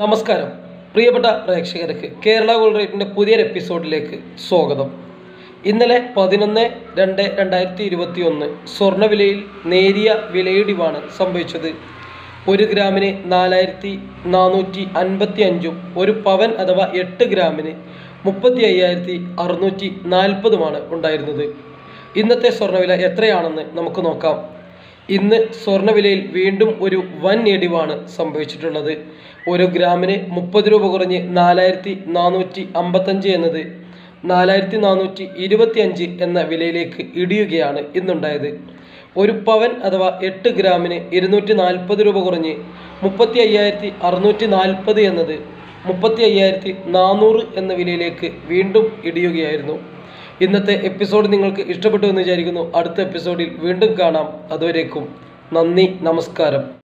നമസ്കാരം പ്രിയപ്പെട്ട പ്രേക്ഷകർക്ക് കേരള ഗോൾഡ് റേറ്റിൻ്റെ പുതിയൊരു എപ്പിസോഡിലേക്ക് സ്വാഗതം. ഇന്നലെ 11/2/2021 സ്വർണ്ണവിലയിൽ നേരിയ വിലയിടിവാണ് സംഭവിച്ചത്. ഒരു ഗ്രാമിന് 4455 ഒരു പവൻ അഥവാ 8 ഗ്രാമിന് 35,640 ഉണ്ടായിരുന്നത്. ഇന്നത്തെ സ്വർണ്ണവില എത്രയാണെന്ന് നമുക്ക് നോക്കാം. ഇന്ന് സ്വർണ്ണവിലയിൽ വീണ്ടും ഒരു വൻ ഇടിവാണ് സംഭവിച്ചിട്ടുള്ളത്. ഒരു ഗ്രാമിന് 30 രൂപ കുറഞ്ഞ് 4455 എന്നത് 4425 എന്ന വിലയിലേക്ക് ഇടിയുകയാണ് ഇന്നുണ്ടായത്. ഒരു പവൻ അഥവാ 8 ഗ്രാമിന് 240 രൂപ കുറഞ്ഞ് 35,640 എന്നത് 35,400 എന്ന വിലയിലേക്ക് വീണ്ടും ഇടിയുകയായിരുന്നു. ഇന്നത്തെ എപ്പിസോഡ് നിങ്ങൾക്ക് ഇഷ്ടപ്പെട്ടു എന്ന് വിചാരിക്കുന്നു. അടുത്ത എപ്പിസോഡിൽ വീണ്ടും കാണാം. അതുവരേക്കും നന്ദി, നമസ്കാരം.